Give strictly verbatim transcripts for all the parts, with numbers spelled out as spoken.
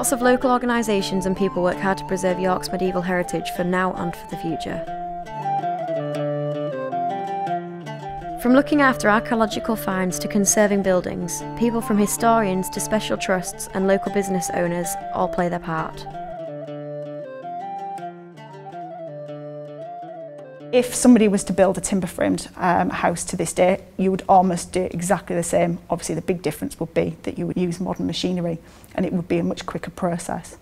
Lots of local organisations and people work hard to preserve York's medieval heritage for now and for the future. From looking after archaeological finds to conserving buildings, people from historians to special trusts and local business owners all play their part. If somebody was to build a timber-framed um, house to this day, you would almost do exactly the same. Obviously the big difference would be that you would use modern machinery and it would be a much quicker process.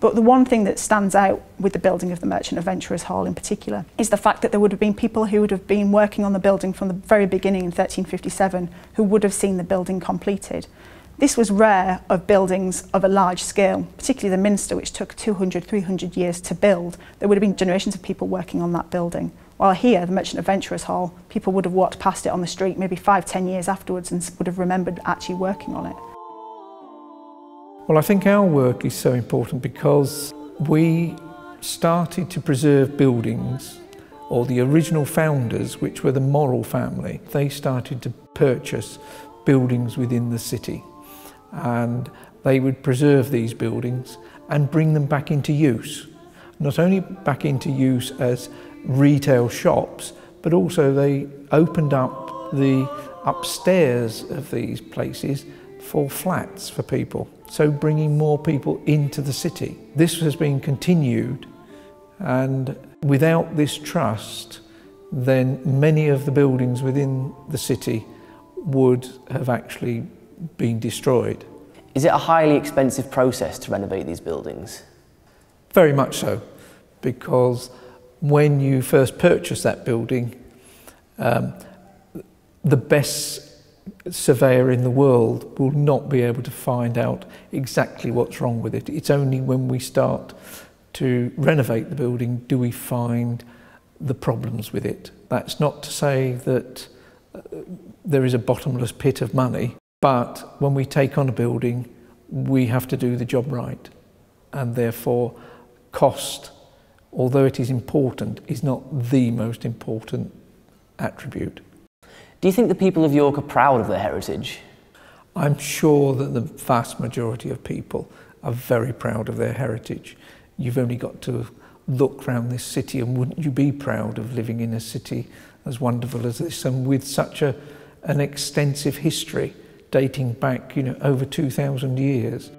But the one thing that stands out with the building of the Merchant Adventurers' Hall in particular is the fact that there would have been people who would have been working on the building from the very beginning in thirteen fifty-seven who would have seen the building completed. This was rare of buildings of a large scale, particularly the Minster, which took two hundred, three hundred years to build. There would have been generations of people working on that building. While here, the Merchant Adventurers' Hall, people would have walked past it on the street maybe five, ten years afterwards and would have remembered actually working on it. Well, I think our work is so important because we started to preserve buildings, or the original founders, which were the Morrill family. They started to purchase buildings within the city, and they would preserve these buildings and bring them back into use. Not only back into use as retail shops, but also they opened up the upstairs of these places for flats for people, so bringing more people into the city. This has been continued, and without this trust, then many of the buildings within the city would have actually been destroyed. Is it a highly expensive process to renovate these buildings? Very much so, because when you first purchase that building, um, the best surveyor in the world will not be able to find out exactly what's wrong with it. It's only when we start to renovate the building do we find the problems with it. That's not to say that uh, there is a bottomless pit of money, but when we take on a building, we have to do the job right, and therefore cost, although it is important, is not the most important attribute. Do you think the people of York are proud of their heritage? I'm sure that the vast majority of people are very proud of their heritage. You've only got to look around this city, and wouldn't you be proud of living in a city as wonderful as this and with such a, an extensive history dating back, you know, over two thousand years?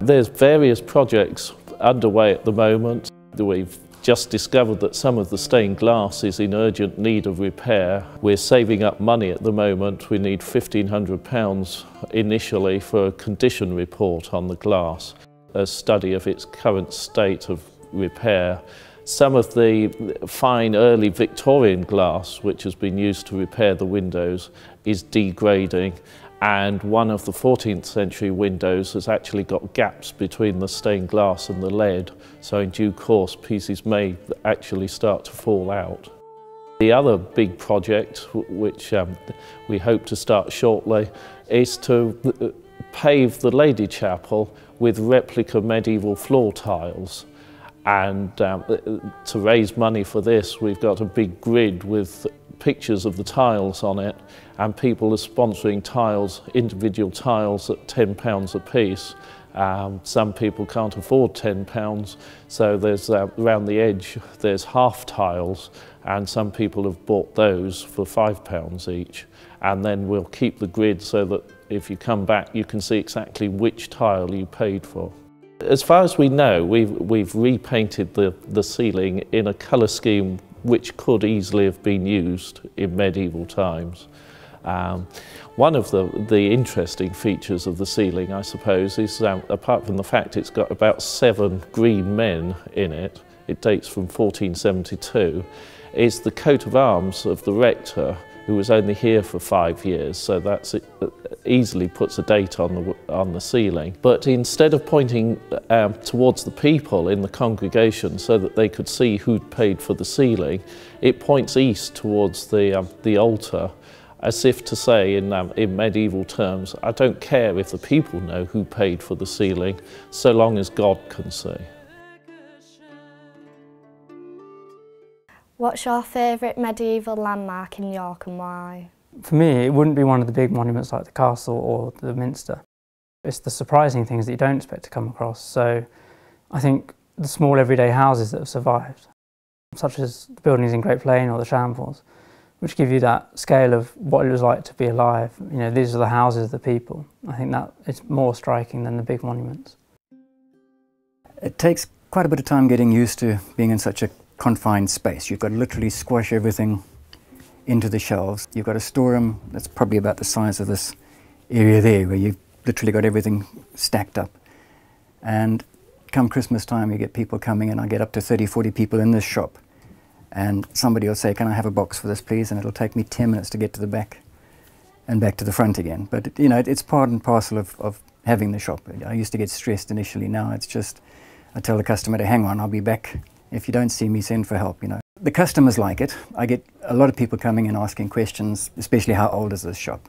There's various projects underway at the moment. We've just discovered that some of the stained glass is in urgent need of repair. We're saving up money at the moment. We need fifteen hundred pounds initially for a condition report on the glass, a study of its current state of repair. Some of the fine early Victorian glass, which has been used to repair the windows, is degrading, and one of the fourteenth century windows has actually got gaps between the stained glass and the lead, so in due course pieces may actually start to fall out. The other big project, which um, we hope to start shortly, is to pave the Lady Chapel with replica medieval floor tiles. And um, to raise money for this, we've got a big grid with pictures of the tiles on it, and people are sponsoring tiles, individual tiles at ten pounds a piece. Um, some people can't afford ten pounds, so there's uh, around the edge there's half tiles, and some people have bought those for five pounds each. And then we'll keep the grid so that if you come back you can see exactly which tile you paid for. As far as we know, we've, we've repainted the, the ceiling in a colour scheme which could easily have been used in medieval times. Um, one of the, the interesting features of the ceiling, I suppose, is um, apart from the fact it's got about seven green men in it, it dates from fourteen seventy-two, is the coat of arms of the rector, who was only here for five years, so that's it, easily puts a date on the, on the ceiling. But instead of pointing um, towards the people in the congregation so that they could see who'd paid for the ceiling, it points east towards the, um, the altar, as if to say in, um, in medieval terms, I don't care if the people know who paid for the ceiling, so long as God can see. What's your favourite medieval landmark in York and why? For me, it wouldn't be one of the big monuments like the castle or the Minster. It's the surprising things that you don't expect to come across. So I think the small everyday houses that have survived, such as the buildings in Great Plain or the Shambles, which give you that scale of what it was like to be alive. You know, these are the houses of the people. I think that is more striking than the big monuments. It takes quite a bit of time getting used to being in such a confined space. You've got to literally squash everything into the shelves. You've got a storeroom that's probably about the size of this area there, where you've literally got everything stacked up. And come Christmas time, you get people coming in. I get up to thirty, forty people in this shop. And somebody will say, can I have a box for this, please? And it'll take me ten minutes to get to the back and back to the front again. But, you know, it, it's part and parcel of, of having the shop. I used to get stressed initially. Now it's just, I tell the customer to hang on, I'll be back. If you don't see me, send for help, you know. The customers like it. I get a lot of people coming and asking questions, especially how old is this shop?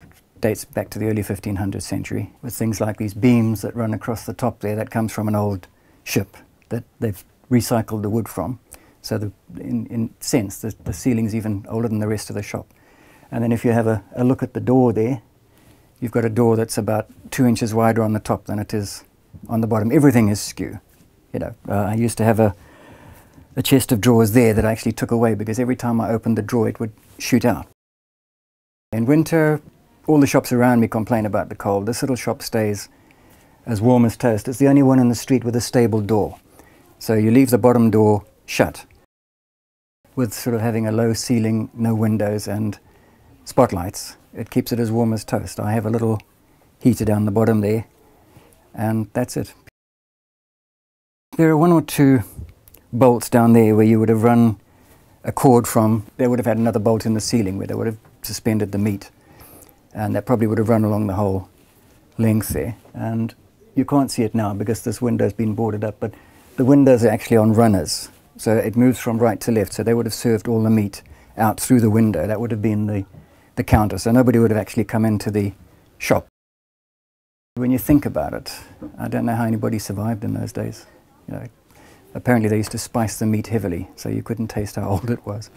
It dates back to the early fifteenth hundredth century, with things like these beams that run across the top there. That comes from an old ship that they've recycled the wood from. So the, in, in sense, the, the ceiling's even older than the rest of the shop. And then if you have a, a look at the door there, you've got a door that's about two inches wider on the top than it is on the bottom. Everything is skew. You know, uh, I used to have a, a chest of drawers there that I actually took away because every time I opened the drawer, it would shoot out. In winter, all the shops around me complain about the cold. This little shop stays as warm as toast. It's the only one in the street with a stable door. So you leave the bottom door shut, with sort of having a low ceiling, no windows and spotlights. It keeps it as warm as toast. I have a little heater down the bottom there, and that's it. There are one or two bolts down there where you would have run a cord from. They would have had another bolt in the ceiling where they would have suspended the meat, and that probably would have run along the whole length there. And you can't see it now because this window's been boarded up, but the windows are actually on runners. So it moves from right to left, so they would have served all the meat out through the window. That would have been the, the counter, so nobody would have actually come into the shop. When you think about it, I don't know how anybody survived in those days. You know, apparently they used to spice the meat heavily, so you couldn't taste how old it was.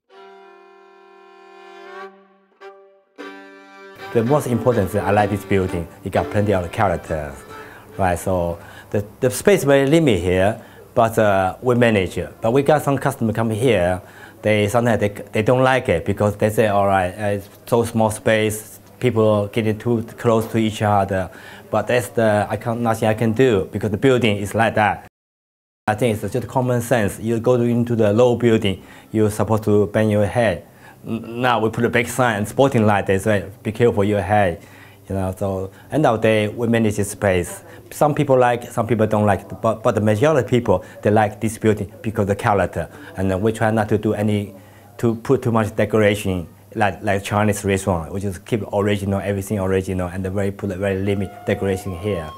The most important thing, I like this building. It got plenty of characters, right? So the, the space very limited here, but uh, we manage it. But we got some customers come here, they sometimes they, they don't like it because they say, all right, uh, it's so small space, people getting too close to each other. But that's the, I can't, nothing I can do because the building is like that. I think it's just common sense. You go into the low building, you're supposed to bend your head. Now we put a big sign and sporting light, they say, be careful your head. You know, so end of the day, we manage this space. Some people like, some people don't like it, but, but the majority of people, they like this building because of the character. And then we try not to do any, to put too much decoration, like, like Chinese restaurant. We just keep original, everything original, and then we put a very limited decoration here.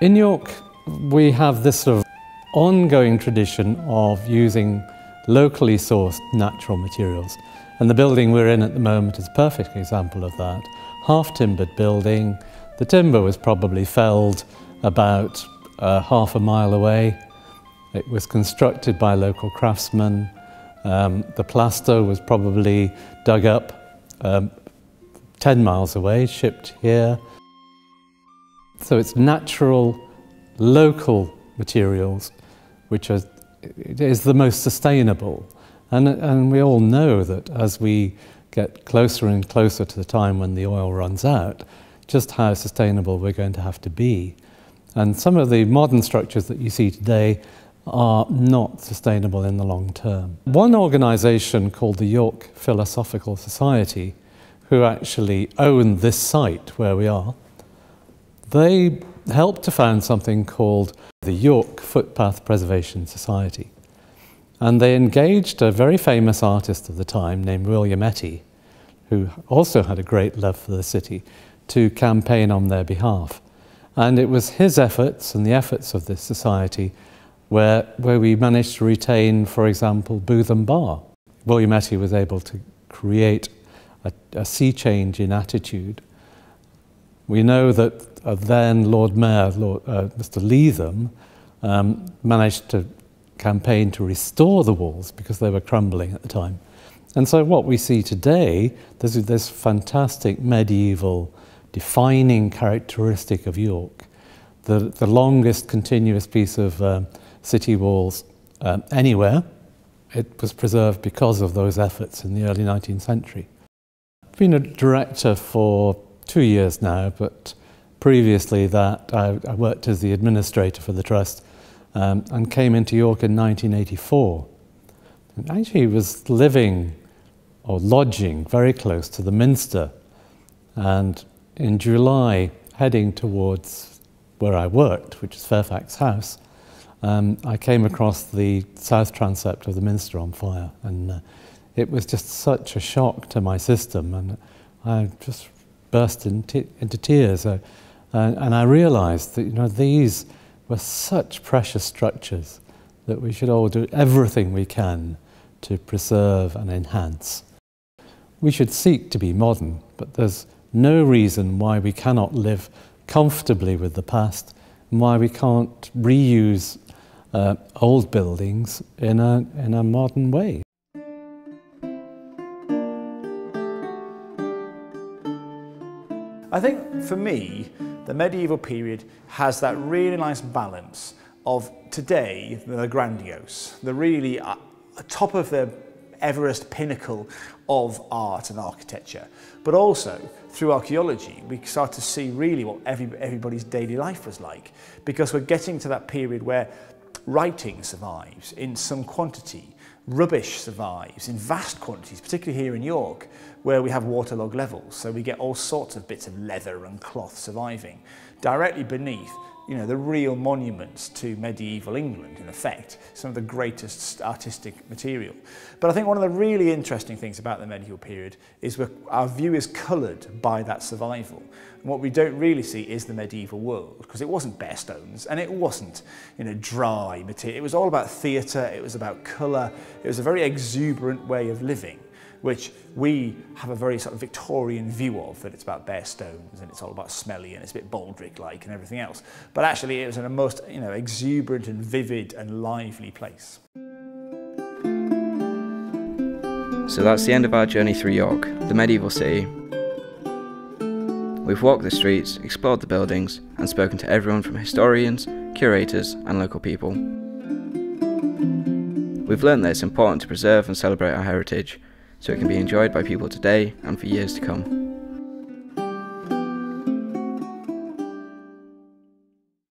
In York, we have this sort of ongoing tradition of using locally sourced natural materials, and the building we're in at the moment is a perfect example of that. Half-timbered building. The timber was probably felled about uh, half a mile away. It was constructed by local craftsmen. Um, the plaster was probably dug up um, ten miles away, shipped here. So it's natural, local materials, which are, is the most sustainable. And, and we all know that as we get closer and closer to the time when the oil runs out, just how sustainable we're going to have to be. And some of the modern structures that you see today are not sustainable in the long term. One organisation called the York Philosophical Society, who actually own this site where we are, they helped to found something called the York Footpath Preservation Society. And they engaged a very famous artist of the time named William Etty, who also had a great love for the city, to campaign on their behalf. And it was his efforts and the efforts of this society where, where we managed to retain, for example, Bootham Bar. William Etty was able to create a, a sea change in attitude. We know that uh, then Lord Mayor, Lord, uh, Mister Leatham, um, managed to campaign to restore the walls because they were crumbling at the time. And so what we see today, there's this fantastic medieval defining characteristic of York, the, the longest continuous piece of um, city walls um, anywhere. It was preserved because of those efforts in the early nineteenth century. I've been a director for two years now, but previously that I, I worked as the administrator for the Trust um, and came into York in nineteen eighty-four. And actually was living or lodging very close to the Minster, and in July heading towards where I worked, which is Fairfax House, um, I came across the south transept of the Minster on fire, and uh, it was just such a shock to my system, and I just burst in t into tears uh, and, and I realised that, you know, these were such precious structures that we should all do everything we can to preserve and enhance. We should seek to be modern, but there's no reason why we cannot live comfortably with the past and why we can't reuse uh, old buildings in a, in a modern way. I think for me, the medieval period has that really nice balance of today, the grandiose, the really uh, top of the Everest pinnacle of art and architecture. But also, through archaeology, we start to see really what every, everybody's daily life was like, because we're getting to that period where writing survives in some quantity, rubbish survives in vast quantities, particularly here in York, where we have waterlogged levels, so we get all sorts of bits of leather and cloth surviving directly beneath, you know, the real monuments to medieval England, in effect, some of the greatest artistic material. But I think one of the really interesting things about the medieval period is where our view is coloured by that survival. And what we don't really see is the medieval world, because it wasn't bare stones and it wasn't, you know, dry material. It was all about theatre, it was about colour, it was a very exuberant way of living, which we have a very sort of Victorian view of, that it's about bare stones and it's all about smelly and it's a bit Baldric-like and everything else. But actually it was in a most, you know, exuberant and vivid and lively place. So that's the end of our journey through York, the medieval city. We've walked the streets, explored the buildings and spoken to everyone from historians, curators and local people. We've learned that it's important to preserve and celebrate our heritage, so it can be enjoyed by people today and for years to come.